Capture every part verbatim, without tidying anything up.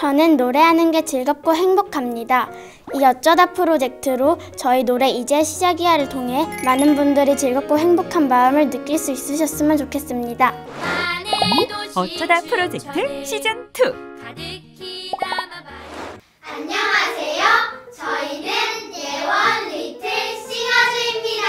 저는 노래하는 게 즐겁고 행복합니다. 이 어쩌다 프로젝트로 저희 노래 이제 시작이야를 통해 많은 분들이 즐겁고 행복한 마음을 느낄 수 있으셨으면 좋겠습니다. 어쩌다 프로젝트 시즌 투. 안녕하세요. 저희는 예원 리틀 싱어즈입니다.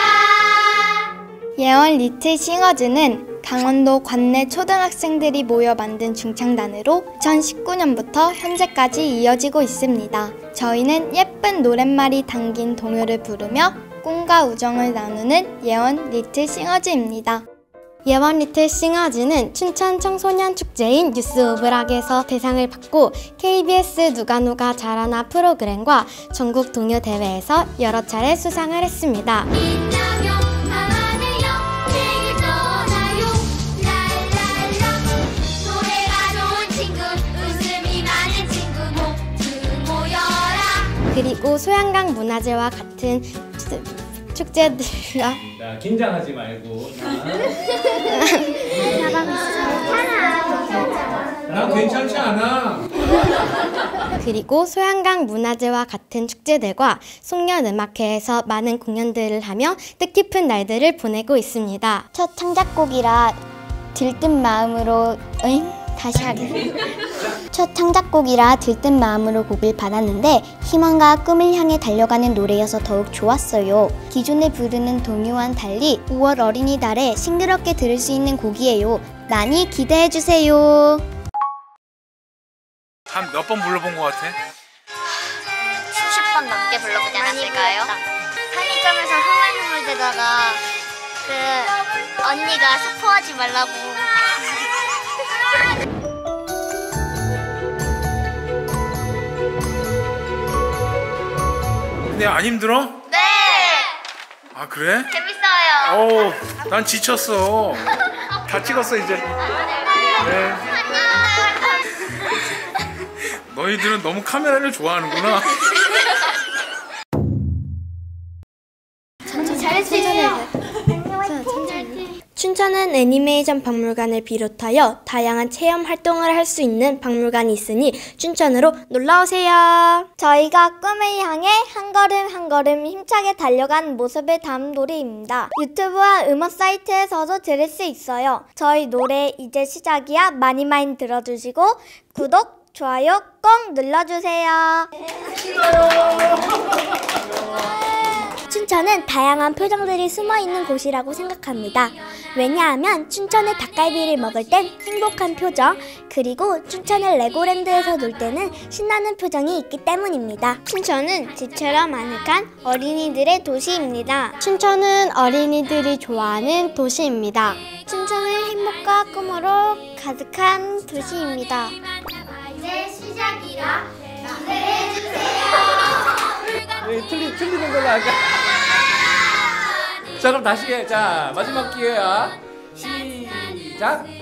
예원 리틀 싱어즈는 강원도 관내 초등학생들이 모여 만든 중창단으로 이천십구 년부터 현재까지 이어지고 있습니다. 저희는 예쁜 노랫말이 담긴 동요를 부르며 꿈과 우정을 나누는 예원 리틀 싱어즈입니다. 예원 리틀 싱어즈는 춘천 청소년 축제인 뉴스 오브락에서 대상을 받고 케이비에스 누가누가 잘하나 프로그램과 전국 동요 대회에서 여러 차례 수상을 했습니다. 그리고 소양강 문화제와 같은 축제들과 나 긴장하지 말고 나 괜찮지 않아. 그리고 소양강 문화제와 같은 축제들과 송년음악회에서 많은 공연들을 하며 뜻깊은 날들을 보내고 있습니다. 첫 창작곡이라 들뜬 마음으로 응? 다시 하겠습니다. 첫 창작곡이라 들뜬 마음으로 곡을 받았는데 희망과 꿈을 향해 달려가는 노래여서 더욱 좋았어요. 기존에 부르는 동요와는 달리 오월 어린이날에 싱그럽게 들을 수 있는 곡이에요. 많이 기대해주세요. 한 몇 번 불러본 것 같아? 수십 번 넘게 불러보지 않았을까요? 편의점에서 흥얼흥얼 대다가 그 언니가 스포하지 말라고 근데 안 힘들어? 네! 아 그래? 재밌어요. 오, 난 지쳤어. 다 찍었어 이제. 네. 너희들은 너무 카메라를 좋아하는구나. 춘천은 애니메이션 박물관을 비롯하여 다양한 체험 활동을 할 수 있는 박물관이 있으니 춘천으로 놀러오세요. 저희가 꿈을 향해 한 걸음 한 걸음 힘차게 달려간 모습을 담은 노래입니다. 유튜브와 음원 사이트에서도 들을 수 있어요. 저희 노래 이제 시작이야 많이 많이 들어주시고 구독, 좋아요 꼭 눌러주세요. 춘천은 다양한 표정들이 숨어있는 곳이라고 생각합니다. 왜냐하면 춘천의 닭갈비를 먹을 땐 행복한 표정, 그리고 춘천의 레고랜드에서 놀 때는 신나는 표정이 있기 때문입니다. 춘천은 집처럼 아늑한 어린이들의 도시입니다. 춘천은 어린이들이 좋아하는 도시입니다. 춘천은 행복과 꿈으로 가득한 도시입니다. 이제 시작이라 기대해주세요. 틀리, 틀리는 걸로 할까? 자 그럼 다시 해. 자 마지막 기회야. 시작.